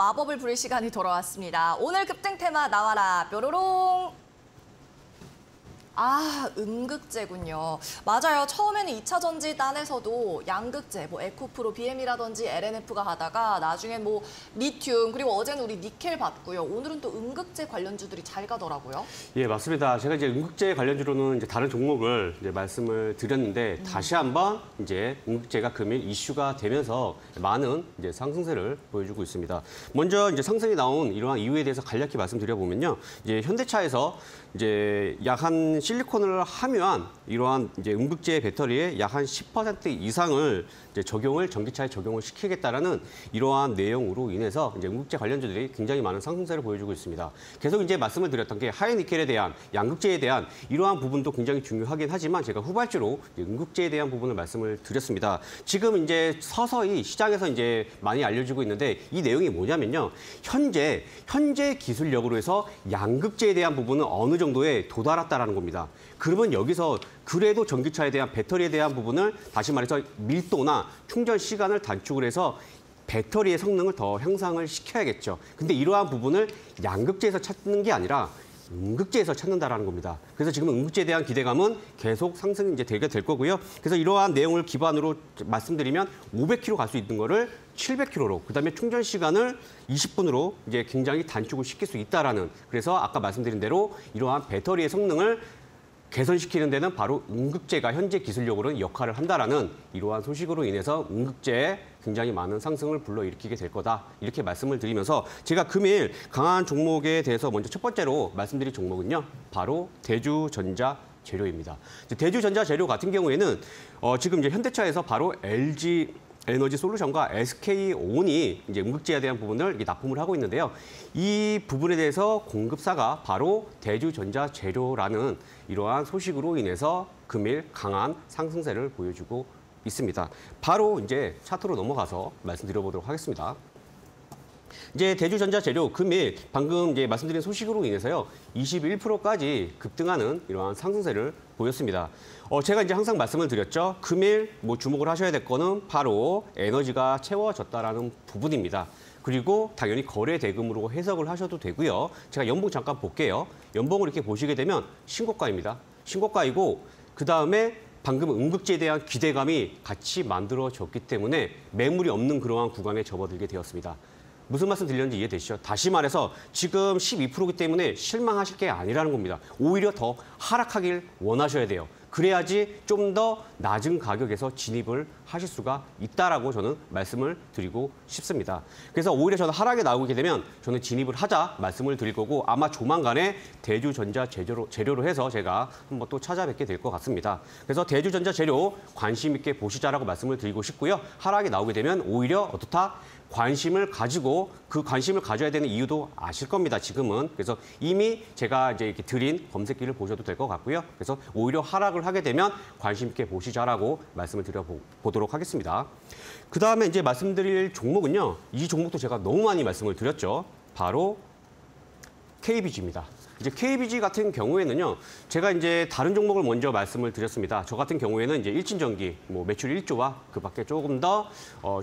마법을 부릴 시간이 돌아왔습니다. 오늘 급등 테마 나와라 뾰로롱. 아, 음극재군요. 맞아요. 처음에는 2차 전지단에서도 양극재, 뭐 에코프로, BM이라든지 LNF가 하다가 나중에 뭐 리튬, 그리고 어제는 우리 니켈 봤고요. 오늘은 또 음극재 관련주들이 잘 가더라고요. 예, 맞습니다. 제가 이제 음극재 관련주로는 이제 다른 종목을 이제 말씀을 드렸는데 다시 한번 이제 음극재가 금일 이슈가 되면서 많은 이제 상승세를 보여주고 있습니다. 먼저 이제 상승이 나온 이러한 이유에 대해서 간략히 말씀드려보면요. 이제 현대차에서 이제 약 한 실리콘을 함유한 이러한 이제 음극재 배터리에 약 한 10% 이상을 이제 전기차에 적용을 시키겠다라는 이러한 내용으로 인해서 이제 음극재 관련주들이 굉장히 많은 상승세를 보여주고 있습니다. 계속 이제 말씀을 드렸던 게 하이니켈에 대한 양극재에 대한 이러한 부분도 굉장히 중요하긴 하지만 제가 후발주로 음극재에 대한 부분을 말씀을 드렸습니다. 지금 이제 서서히 시장에서 이제 많이 알려지고 있는데 이 내용이 뭐냐면요. 현재 기술력으로 해서 양극재에 대한 부분은 어느 정도에 도달했다라는 겁니다. 그러면 여기서 그래도 전기차에 대한 배터리에 대한 부분을 다시 말해서 밀도나 충전 시간을 단축을 해서 배터리의 성능을 더 향상을 시켜야겠죠. 근데 이러한 부분을 양극재에서 찾는 게 아니라 음극재에서 찾는다라는 겁니다. 그래서 지금 음극재에 대한 기대감은 계속 상승이 이제 되게 될 거고요. 그래서 이러한 내용을 기반으로 말씀드리면 500km 갈 수 있는 거를 700km로, 그다음에 충전 시간을 20분으로 이제 굉장히 단축을 시킬 수 있다라는. 그래서 아까 말씀드린 대로 이러한 배터리의 성능을 개선시키는 데는 바로 음극재가 현재 기술력으로는 역할을 한다라는 이러한 소식으로 인해서 음극재에 굉장히 많은 상승을 불러일으키게 될 거다. 이렇게 말씀을 드리면서 제가 금일 강한 종목에 대해서 먼저 첫 번째로 말씀드릴 종목은요. 바로 대주전자재료입니다. 대주전자재료 같은 경우에는 지금 이제 현대차에서 바로 LG 에너지 솔루션과 SK온이 이제 음극재에 대한 부분을 이제 납품을 하고 있는데요. 이 부분에 대해서 공급사가 바로 대주전자재료라는 이러한 소식으로 인해서 금일 강한 상승세를 보여주고 있습니다. 바로 이제 차트로 넘어가서 말씀드려보도록 하겠습니다. 이제 대주전자재료 금일 방금 이제 말씀드린 소식으로 인해서요. 21%까지 급등하는 이러한 상승세를 보였습니다. 제가 이제 항상 말씀을 드렸죠. 금일 뭐 주목을 하셔야 될 거는 바로 에너지가 채워졌다라는 부분입니다. 그리고 당연히 거래 대금으로 해석을 하셔도 되고요. 제가 연봉 잠깐 볼게요. 연봉을 이렇게 보시게 되면 신고가입니다. 신고가이고 그다음에 방금 음극재에 대한 기대감이 같이 만들어졌기 때문에 매물이 없는 그러한 구간에 접어들게 되었습니다. 무슨 말씀 드렸는지 이해되시죠? 다시 말해서 지금 12%이기 때문에 실망하실 게 아니라는 겁니다. 오히려 더 하락하길 원하셔야 돼요. 그래야지 좀 더 낮은 가격에서 진입을 하실 수가 있다라고 저는 말씀을 드리고 싶습니다. 그래서 오히려 저는 하락에 나오게 되면 저는 진입을 하자 말씀을 드릴 거고 아마 조만간에 대주전자재료로 해서 제가 한번 또 찾아뵙게 될 것 같습니다. 그래서 대주전자재료 관심 있게 보시자라고 말씀을 드리고 싶고요. 하락이 나오게 되면 오히려 어떻다? 관심을 가지고 그 관심을 가져야 되는 이유도 아실 겁니다. 지금은 그래서 이미 제가 이제 이렇게 드린 검색기를 보셔도 될 것 같고요. 그래서 오히려 하락을 하게 되면 관심 있게 보시자라고 말씀을 드려보도록 하겠습니다. 그 다음에 이제 말씀드릴 종목은요. 이 종목도 제가 너무 많이 말씀을 드렸죠. 바로 KBG입니다. 이제 KBG 같은 경우에는요, 제가 이제 다른 종목을 먼저 말씀을 드렸습니다. 저 같은 경우에는 이제 일진전기, 뭐 매출 1조와 그 밖에 조금 더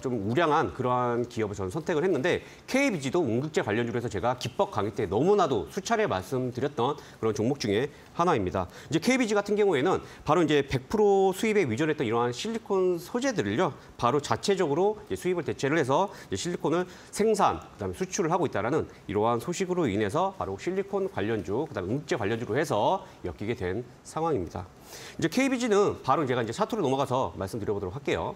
좀 우량한 그러한 기업을 저는 선택을 했는데 KBG도 음극재 관련주로 해서 제가 기법 강의 때 너무나도 수차례 말씀드렸던 그런 종목 중에 하나입니다. 이제 KBG 같은 경우에는 바로 이제 100% 수입에 의존했던 이러한 실리콘 소재들을요, 바로 자체적으로 이제 수입을 대체를 해서 이제 실리콘을 생산, 그다음에 수출을 하고 있다라는 이러한 소식으로 인해서 바로 실리콘 관련 그다음에 음극재 관련주로 해서 엮이게 된 상황입니다. 이제 KBG는 바로 제가 이제 차트로 넘어가서 말씀드려보도록 할게요.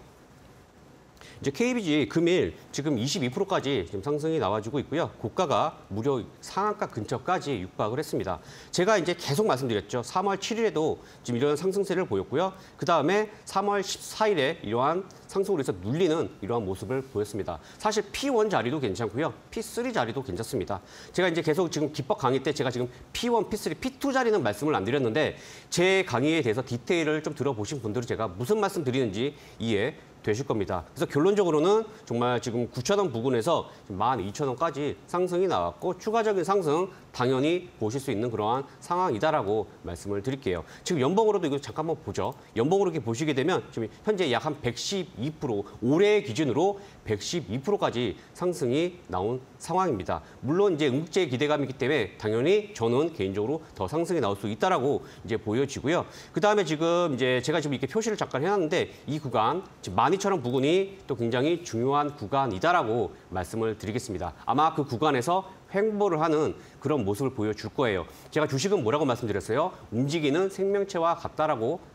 이제 KBG 금일 지금 22%까지 지금 상승이 나와주고 있고요. 고가가 무려 상한가 근처까지 육박을 했습니다. 제가 이제 계속 말씀드렸죠. 3월 7일에도 지금 이런 상승세를 보였고요. 그 다음에 3월 14일에 이러한 상승으로 해서 눌리는 이러한 모습을 보였습니다. 사실 P1 자리도 괜찮고요. P3 자리도 괜찮습니다. 제가 이제 계속 지금 기법 강의 때 제가 지금 P1, P3, P2 자리는 말씀을 안 드렸는데 제 강의에 대해서 디테일을 좀 들어보신 분들은 제가 무슨 말씀 드리는지 이해 되실 겁니다. 그래서 결론적으로는 정말 지금 9,000원 부근에서 12,000원까지 상승이 나왔고 추가적인 상승 당연히 보실 수 있는 그러한 상황이다라고 말씀을 드릴게요. 지금 연봉으로도 이거 잠깐 한번 보죠. 연봉으로 이렇게 보시게 되면 지금 현재 약 한 112%, 올해 기준으로 112%까지 상승이 나온 상황입니다. 물론 이제 응급제 기대감이기 때문에 당연히 저는 개인적으로 더 상승이 나올 수 있다라고 이제 보여지고요. 그 다음에 지금 이제 제가 지금 이렇게 표시를 잠깐 해놨는데 이 구간 지금 12,000원 부근이 또 굉장히 중요한 구간이다라고 말씀을 드리겠습니다. 아마 그 구간에서 횡보를 하는 그런 모습을 보여줄 거예요. 제가 주식은 뭐라고 말씀드렸어요? 움직이는 생명체와 같다라고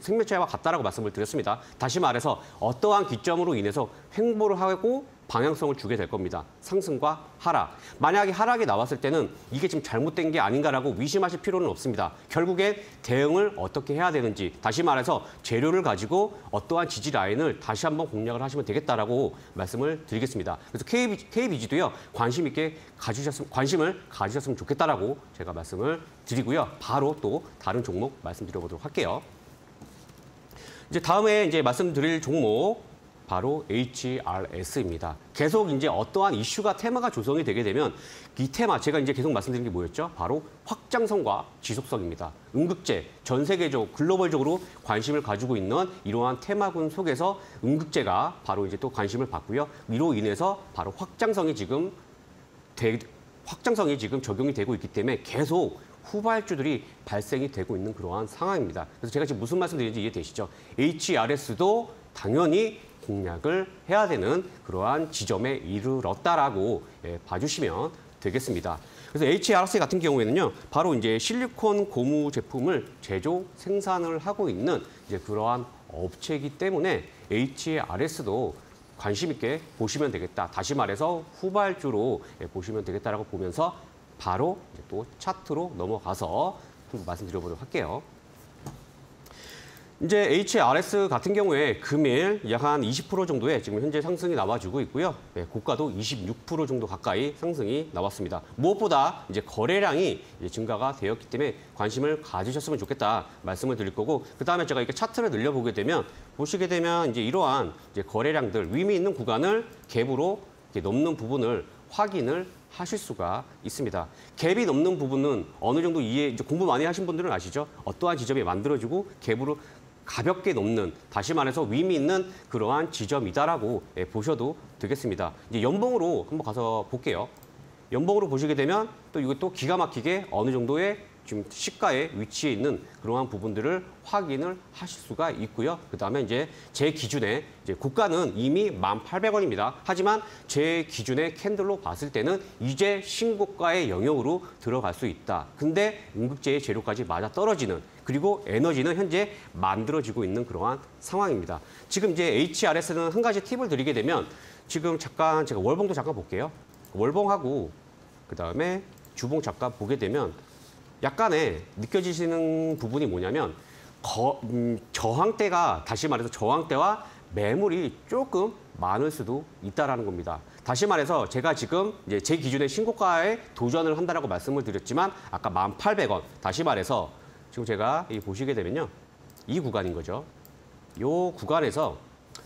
생명체와 같다라고 말씀을 드렸습니다. 다시 말해서 어떠한 기점으로 인해서 횡보를 하고 방향성을 주게 될 겁니다. 상승과 하락. 만약에 하락이 나왔을 때는 이게 지금 잘못된 게 아닌가라고 의심하실 필요는 없습니다. 결국엔 대응을 어떻게 해야 되는지, 다시 말해서 재료를 가지고 어떠한 지지 라인을 다시 한번 공략을 하시면 되겠다라고 말씀을 드리겠습니다. 그래서 KBG도요, 관심 있게 관심을 가지셨으면 좋겠다라고 제가 말씀을 드리고요. 바로 또 다른 종목 말씀드려보도록 할게요. 이제 다음에 이제 말씀드릴 종목. 바로 HRS입니다. 계속 이제 어떠한 이슈가 테마가 조성이 되게 되면 이 테마, 제가 이제 계속 말씀드린 게 뭐였죠? 바로 확장성과 지속성입니다. 응급제, 전 세계적으로 글로벌적으로 관심을 가지고 있는 이러한 테마군 속에서 응급제가 바로 이제 또 관심을 받고요. 이로 인해서 바로 확장성이 지금 적용이 되고 있기 때문에 계속 후발주들이 발생이 되고 있는 그러한 상황입니다. 그래서 제가 지금 무슨 말씀드리는지 이해되시죠? HRS도 당연히 공략을 해야 되는 그러한 지점에 이르렀다라고 봐주시면 되겠습니다. 그래서 HRS 같은 경우에는요, 바로 이제 실리콘 고무 제품을 제조 생산을 하고 있는 이제 그러한 업체이기 때문에 HRS도 관심 있게 보시면 되겠다. 다시 말해서 후발주로 보시면 되겠다라고 보면서 바로 이제 또 차트로 넘어가서 좀 말씀드려보도록 할게요. 이제 HRS 같은 경우에 금일 약 한 20% 정도의 지금 현재 상승이 나와주고 있고요. 네, 고가도 26% 정도 가까이 상승이 나왔습니다. 무엇보다 이제 거래량이 이제 증가가 되었기 때문에 관심을 가지셨으면 좋겠다 말씀을 드릴 거고, 그 다음에 제가 이렇게 차트를 늘려보게 되면 보시게 되면 이제 이러한 이제 거래량들 의미 있는 구간을 갭으로 이렇게 넘는 부분을 확인을 하실 수가 있습니다. 갭이 넘는 부분은 어느 정도 이해, 이제 공부 많이 하신 분들은 아시죠? 어떠한 지점이 만들어지고 갭으로 가볍게 넘는, 다시 말해서 의미 있는 그러한 지점이다라고 보셔도 되겠습니다. 이제 연봉으로 한번 가서 볼게요. 연봉으로 보시게 되면 또 이게 또 기가 막히게 어느 정도의 지금 시가에 위치해 있는 그러한 부분들을 확인을 하실 수가 있고요. 그 다음에 이제 제 기준에 이제 고가는 이미 18,000원입니다. 하지만 제 기준의 캔들로 봤을 때는 이제 신고가의 영역으로 들어갈 수 있다. 근데 응급제의 재료까지 맞아 떨어지는, 그리고 에너지는 현재 만들어지고 있는 그러한 상황입니다. 지금 이제 HRS는 한 가지 팁을 드리게 되면 지금 잠깐 제가 월봉도 잠깐 볼게요. 월봉하고 그 다음에 주봉 잠깐 보게 되면 약간의 느껴지시는 부분이 뭐냐면 저항대가, 다시 말해서 저항대와 매물이 조금 많을 수도 있다는 겁니다. 다시 말해서 제가 지금 이제 제 기준의 신고가에 도전을 한다라고 말씀을 드렸지만 아까 18,000원, 다시 말해서 지금 제가 이 보시게 되면요, 이 구간인 거죠. 이 구간에서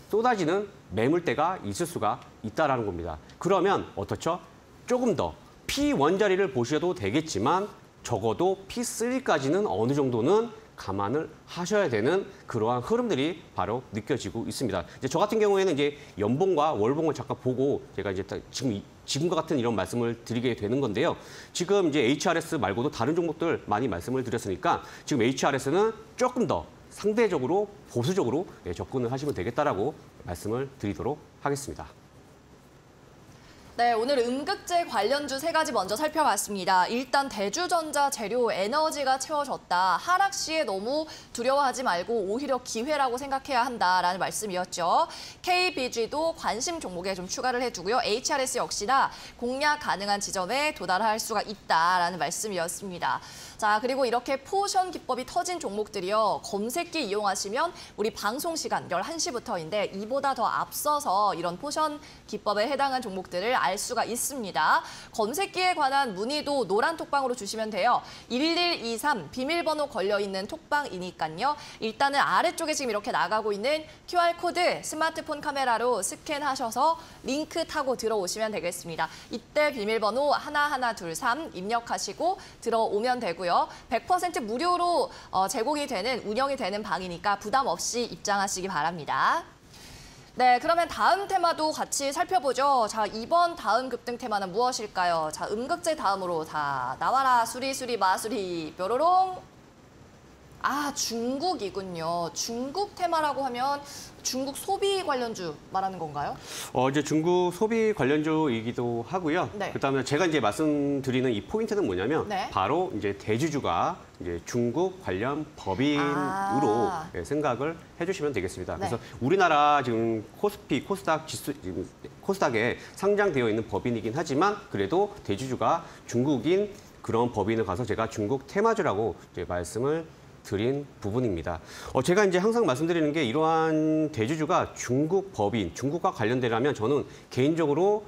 쏟아지는 매물대가 있을 수가 있다는 겁니다. 그러면 어떻죠? 조금 더 P1 자리를 보셔도 되겠지만 적어도 P3까지는 어느 정도는 감안을 하셔야 되는 그러한 흐름들이 바로 느껴지고 있습니다. 이제 저 같은 경우에는 이제 연봉과 월봉을 잠깐 보고 제가 이제 지금과 같은 이런 말씀을 드리게 되는 건데요. 지금 이제 HRS 말고도 다른 종목들 많이 말씀을 드렸으니까 지금 HRS는 조금 더 상대적으로 보수적으로 접근을 하시면 되겠다라고 말씀을 드리도록 하겠습니다. 네, 오늘 응급제 관련주 3가지 먼저 살펴봤습니다. 일단 대주전자재료 에너지가 채워졌다. 하락 시에 너무 두려워하지 말고 오히려 기회라고 생각해야 한다라는 말씀이었죠. KBG도 관심 종목에 좀 추가를 해주고요. HRS 역시나 공략 가능한 지점에 도달할 수가 있다라는 말씀이었습니다. 자, 그리고 이렇게 포션 기법이 터진 종목들이요, 검색기 이용하시면 우리 방송 시간 11시부터인데 이보다 더 앞서서 이런 포션 기법에 해당한 종목들을 알 수가 있습니다. 검색기에 관한 문의도 노란 톡방으로 주시면 돼요. 1123 비밀번호 걸려있는 톡방이니까요. 일단은 아래쪽에 지금 이렇게 나가고 있는 QR코드 스마트폰 카메라로 스캔하셔서 링크 타고 들어오시면 되겠습니다. 이때 비밀번호 하나하나 둘, 3 입력하시고 들어오면 되고요. 100% 무료로 제공이 되는, 운영이 되는 방이니까 부담 없이 입장하시기 바랍니다. 네, 그러면 다음 테마도 같이 살펴보죠. 자, 이번 다음 급등 테마는 무엇일까요? 자, 음극재 다음으로 다 나와라. 수리수리 마수리 뾰로롱. 아, 중국이군요. 중국 테마라고 하면 중국 소비 관련주 말하는 건가요? 이제 중국 소비 관련주이기도 하고요. 네. 그다음에 제가 이제 말씀드리는 이 포인트는 뭐냐면 네. 바로 이제 대주주가 이제 중국 관련 법인으로 예, 생각을 해주시면 되겠습니다. 네. 그래서 우리나라 지금 코스피, 코스닥 지수, 지금 코스닥에 상장되어 있는 법인이긴 하지만 그래도 대주주가 중국인 그런 법인을 가서 제가 중국 테마주라고 이제 말씀을 드린 부분입니다. 제가 이제 항상 말씀드리는 게 이러한 대주주가 중국 법인, 중국과 관련되라면 저는 개인적으로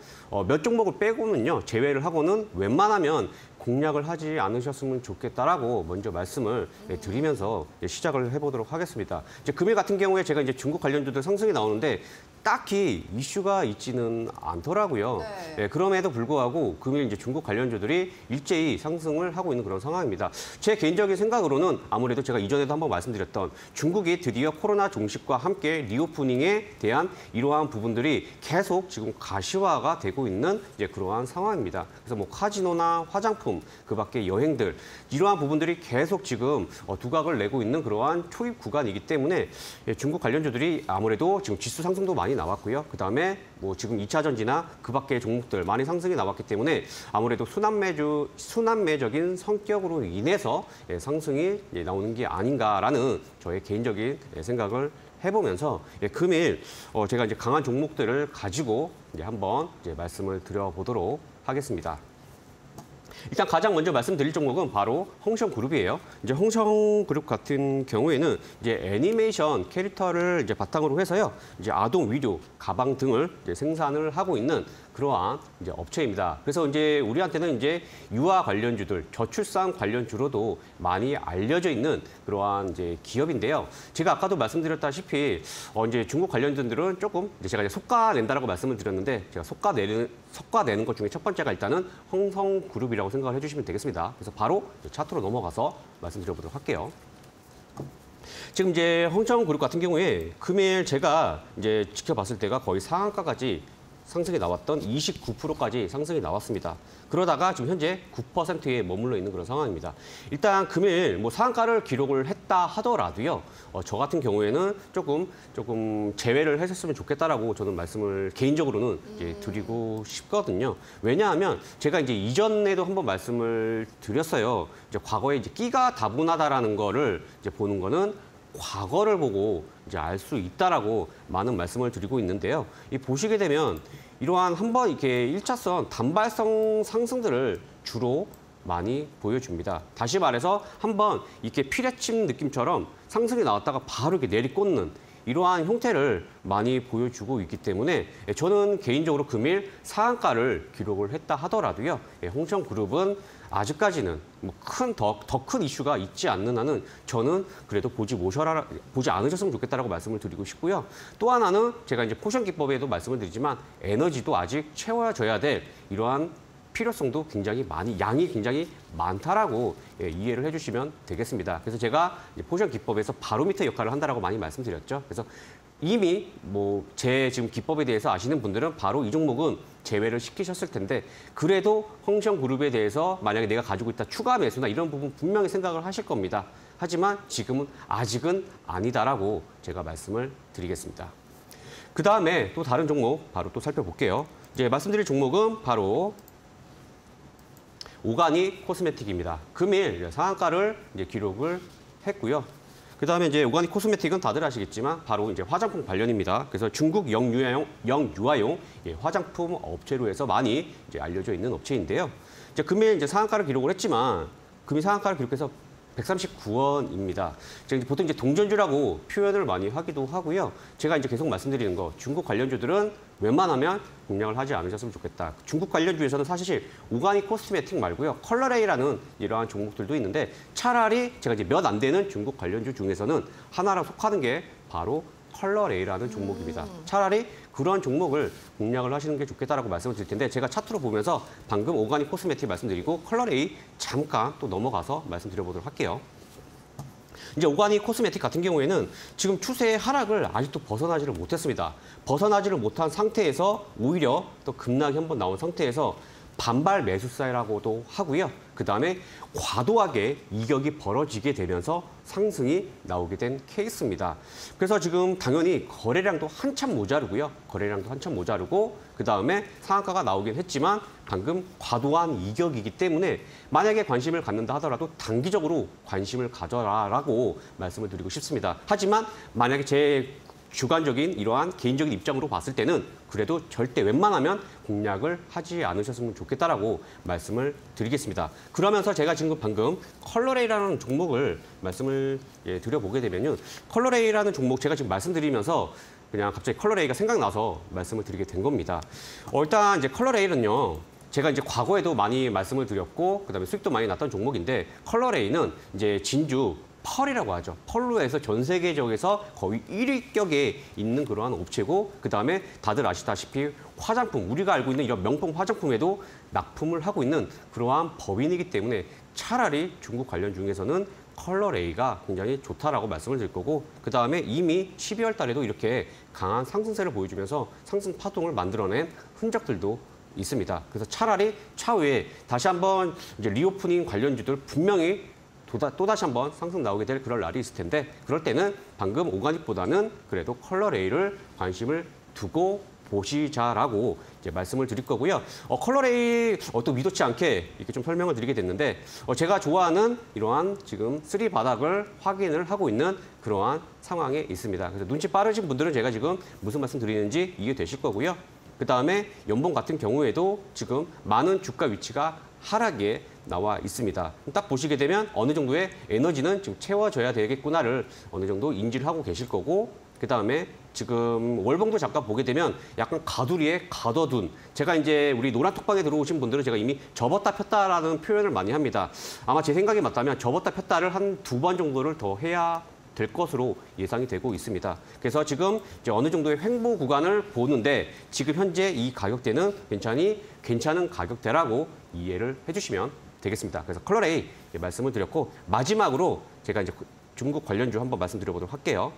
몇 종목을 빼고는요, 제외를 하고는 웬만하면 공략을 하지 않으셨으면 좋겠다라고 먼저 말씀을 드리면서 시작을 해보도록 하겠습니다. 이제 금일 같은 경우에 제가 이제 중국 관련주들 상승이 나오는데 딱히 이슈가 있지는 않더라고요. 네. 예, 그럼에도 불구하고 금일 이제 중국 관련주들이 일제히 상승을 하고 있는 그런 상황입니다. 제 개인적인 생각으로는 아무래도 제가 이전에도 한번 말씀드렸던 중국이 드디어 코로나 종식과 함께 리오프닝에 대한 이러한 부분들이 계속 지금 가시화가 되고 있는 이제 그러한 상황입니다. 그래서 뭐 카지노나 화장품, 그밖에 여행들 이러한 부분들이 계속 지금 두각을 내고 있는 그러한 초입 구간이기 때문에 예, 중국 관련주들이 아무래도 지금 지수 상승도 많이 나왔고요. 그다음에 뭐 지금 2차전지나 그밖에 종목들 많이 상승이 나왔기 때문에 아무래도 순환매적인 성격으로 인해서 상승이 나오는 게 아닌가라는 저의 개인적인 생각을 해보면서 금일 제가 이제 강한 종목들을 가지고 이제 한번 이제 말씀을 드려보도록 하겠습니다. 일단 가장 먼저 말씀드릴 종목은 바로 헝셩그룹이에요. 이제 헝셩그룹 같은 경우에는 이제 애니메이션 캐릭터를 이제 바탕으로 해서요, 이제 아동 의류, 가방 등을 이제 생산을 하고 있는 그러한 이제 업체입니다. 그래서 이제 우리한테는 이제 유아 관련주들, 저출산 관련주로도 많이 알려져 있는 그러한 이제 기업인데요. 제가 아까도 말씀드렸다시피 이제 중국 관련주들은 조금 이제 제가 이제 속가낸다라고 말씀을 드렸는데 제가 속가내는 것 중에 첫 번째가 일단은 헝셩그룹이라고 생각을 해주시면 되겠습니다. 그래서 바로 차트로 넘어가서 말씀드려보도록 할게요. 지금 이제 헝셩그룹 같은 경우에 금일 제가 이제 지켜봤을 때가 거의 상한가까지 상승이 나왔던 29%까지 상승이 나왔습니다. 그러다가 지금 현재 9%에 머물러 있는 그런 상황입니다. 일단 금일 뭐 상한가를 기록을 했다 하더라도요, 저 같은 경우에는 조금 제외를 했었으면 좋겠다라고 저는 말씀을 개인적으로는 이제 드리고 싶거든요. 왜냐하면 제가 이제 이전에도 한번 말씀을 드렸어요. 이제 과거에 이제 끼가 다분하다라는 거를 이제 보는 거는 과거를 보고 이제 알 수 있다라고 많은 말씀을 드리고 있는데요. 이 보시게 되면 이러한 한번 이렇게 1차선 단발성 상승들을 주로 많이 보여줍니다. 다시 말해서 한번 이렇게 피레침 느낌처럼 상승이 나왔다가 바로 이렇게 내리꽂는 이러한 형태를 많이 보여주고 있기 때문에 저는 개인적으로 금일 상한가를 기록을 했다 하더라도요, 헝셩그룹은 아직까지는 뭐 더 큰 이슈가 있지 않는 한은 저는 그래도 보지 않으셨으면 좋겠다라고 말씀을 드리고 싶고요. 또 하나는 제가 이제 포션 기법에도 말씀을 드리지만 에너지도 아직 채워져야 될 이러한 필요성도 굉장히 많이, 양이 굉장히 많다라고 이해를 해주시면 되겠습니다. 그래서 제가 포션 기법에서 바로미터 역할을 한다라고 많이 말씀드렸죠. 그래서 이미 뭐 제 지금 기법에 대해서 아시는 분들은 바로 이 종목은 제외를 시키셨을 텐데 그래도 헝셩그룹에 대해서 만약에 내가 가지고 있다 추가 매수나 이런 부분 분명히 생각을 하실 겁니다. 하지만 지금은 아직은 아니다라고 제가 말씀을 드리겠습니다. 그 다음에 또 다른 종목 바로 또 살펴볼게요. 이제 말씀드릴 종목은 바로 오가닉 코스메틱입니다. 금일 상한가를 이제 기록을 했고요. 그다음에 이제 오가닉 코스메틱은 다들 아시겠지만 바로 이제 화장품 관련입니다. 그래서 중국 영유아용 화장품 업체로 해서 많이 이제 알려져 있는 업체인데요. 이제 금일 이제 상한가를 기록을 했지만 금일 상한가를 기록해서 139원입니다. 보통 이제 동전주라고 표현을 많이 하기도 하고요. 제가 이제 계속 말씀드리는 거, 중국 관련주들은 웬만하면 공략을 하지 않으셨으면 좋겠다. 중국 관련주에서는 사실 오가닉 코스메틱 말고요, 컬러레이라는 이러한 종목들도 있는데, 차라리 제가 이제 몇 안 되는 중국 관련주 중에서는 하나랑 속하는 게 바로 컬러레이라는 종목입니다. 차라리 그런 종목을 공략을 하시는 게 좋겠다라고 말씀을 드릴 텐데, 제가 차트로 보면서 방금 오가닉 코스메틱 말씀드리고 컬러레이 잠깐 또 넘어가서 말씀드려보도록 할게요. 이제 오가닉 코스메틱 같은 경우에는 지금 추세의 하락을 아직도 벗어나지를 못했습니다. 벗어나지를 못한 상태에서 오히려 또 급락이 한번 나온 상태에서 반발 매수세라고도 하고요. 그다음에 과도하게 이격이 벌어지게 되면서 상승이 나오게 된 케이스입니다. 그래서 지금 당연히 거래량도 한참 모자르고요. 그다음에 상한가가 나오긴 했지만 방금 과도한 이격이기 때문에 만약에 관심을 갖는다 하더라도 단기적으로 관심을 가져라라고 말씀을 드리고 싶습니다. 하지만 만약에 제 주관적인 이러한 개인적인 입장으로 봤을 때는 그래도 절대 웬만하면 공략을 하지 않으셨으면 좋겠다라고 말씀을 드리겠습니다. 그러면서 제가 지금 방금 컬러레이라는 종목을 말씀을 드려보게 되면요. 컬러레이라는 종목 제가 지금 말씀드리면서 그냥 갑자기 컬러레이가 생각나서 말씀을 드리게 된 겁니다. 일단 이제 컬러레이는요. 제가 이제 과거에도 많이 말씀을 드렸고 그다음에 수익도 많이 났던 종목인데, 컬러레이는 이제 진주 펄이라고 하죠. 펄로 해서 전 세계적에서 거의 1위격에 있는 그러한 업체고, 그다음에 다들 아시다시피 화장품, 우리가 알고 있는 이런 명품 화장품에도 납품을 하고 있는 그러한 법인이기 때문에 차라리 중국 관련 중에서는 컬러레이가 굉장히 좋다라고 말씀을 드릴 거고, 그다음에 이미 12월 달에도 이렇게 강한 상승세를 보여주면서 상승 파동을 만들어낸 흔적들도 있습니다. 그래서 차라리 차후에 다시 한번 이제 리오프닝 관련주들 분명히 또다시 한번 상승 나오게 될 그럴 날이 있을 텐데, 그럴 때는 방금 오가닉보다는 그래도 컬러레이를 관심을 두고 보시자라고 이제 말씀을 드릴 거고요. 컬러레이 또 위도치 않게 이렇게 좀 설명을 드리게 됐는데, 제가 좋아하는 이러한 지금 3바닥을 확인을 하고 있는 그러한 상황에 있습니다. 그래서 눈치 빠르신 분들은 제가 지금 무슨 말씀 드리는지 이해되실 거고요. 그다음에 연봉 같은 경우에도 지금 많은 주가 위치가 하락에 나와 있습니다. 딱 보시게 되면 어느 정도의 에너지는 지금 채워져야 되겠구나를 어느 정도 인지를 하고 계실 거고, 그다음에 지금 월봉도 잠깐 보게 되면 약간 가두리에 가둬둔, 제가 이제 우리 노란 톡방에 들어오신 분들은 제가 이미 접었다 폈다라는 표현을 많이 합니다. 아마 제 생각이 맞다면 접었다 폈다를 한 두 번 정도를 더 해야 될 것으로 예상이 되고 있습니다. 그래서 지금 이제 어느 정도의 횡보 구간을 보는데, 지금 현재 이 가격대는 괜찮은 가격대라고 이해를 해주시면 되겠습니다. 그래서 컬러레이 말씀을 드렸고, 마지막으로 제가 이제 중국 관련주 한번 말씀드려보도록 할게요.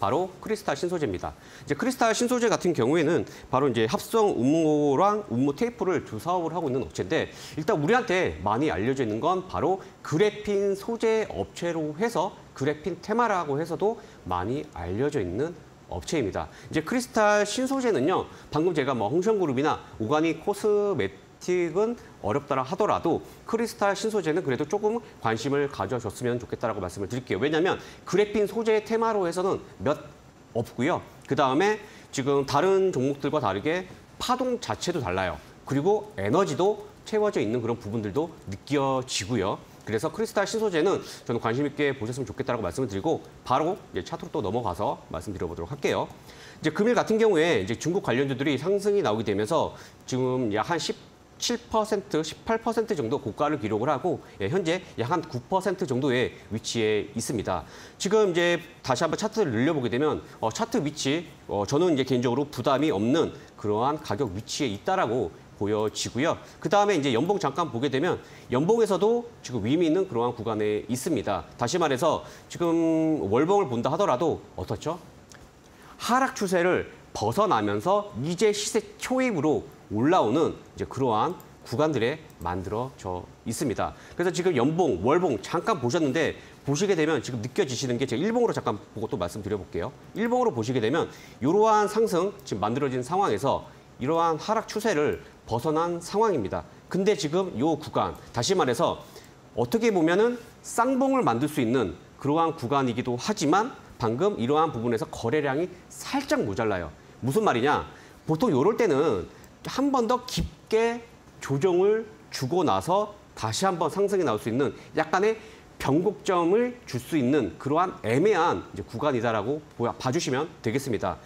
바로 크리스탈 신소재입니다. 이제 크리스탈 신소재 같은 경우에는 바로 이제 합성 음모랑 음모 테이프를 두 사업을 하고 있는 업체인데, 일단 우리한테 많이 알려져 있는 건 바로 그래핀 소재 업체로 해서 그래핀 테마라고 해서도 많이 알려져 있는 업체입니다. 이제 크리스탈 신소재는요. 방금 제가 헝셩그룹이나 오가닉 코스메틱 은 어렵다라 하더라도 크리스탈 신소재는 그래도 조금 관심을 가져주셨으면 좋겠다라고 말씀을 드릴게요. 왜냐하면 그래핀 소재 테마로 해서는 몇 없고요. 그다음에 지금 다른 종목들과 다르게 파동 자체도 달라요. 그리고 에너지도 채워져 있는 그런 부분들도 느껴지고요. 그래서 크리스탈 신소재는 저는 관심 있게 보셨으면 좋겠다라고 말씀을 드리고, 바로 이제 차트로 또 넘어가서 말씀드려보도록 할게요. 이제 금일 같은 경우에 이제 중국 관련주들이 상승이 나오게 되면서 지금 약 한 18% 정도 고가를 기록을 하고, 현재 약 한 9% 정도의 위치에 있습니다. 지금 이제 다시 한번 차트를 늘려보게 되면 차트 위치, 저는 이제 개인적으로 부담이 없는 그러한 가격 위치에 있다라고 보여지고요. 그다음에 이제 연봉 잠깐 보게 되면 연봉에서도 지금 의미 있는 그러한 구간에 있습니다. 다시 말해서 지금 월봉을 본다 하더라도 어떻죠? 하락 추세를 벗어나면서 이제 시세 초입으로 올라오는 이제 그러한 구간들에 만들어져 있습니다. 그래서 지금 연봉, 월봉 잠깐 보셨는데, 보시게 되면 지금 느껴지시는 게, 제가 일봉으로 잠깐 보고 또 말씀드려볼게요. 일봉으로 보시게 되면 이러한 상승 지금 만들어진 상황에서 이러한 하락 추세를 벗어난 상황입니다. 근데 지금 이 구간, 다시 말해서 어떻게 보면은 쌍봉을 만들 수 있는 그러한 구간이기도 하지만 방금 이러한 부분에서 거래량이 살짝 모자라요. 무슨 말이냐? 보통 이럴 때는 한 번 더 깊게 조정을 주고 나서 다시 한번 상승이 나올 수 있는 약간의 변곡점을 줄 수 있는 그러한 애매한 이제 구간이다라고 봐주시면 되겠습니다.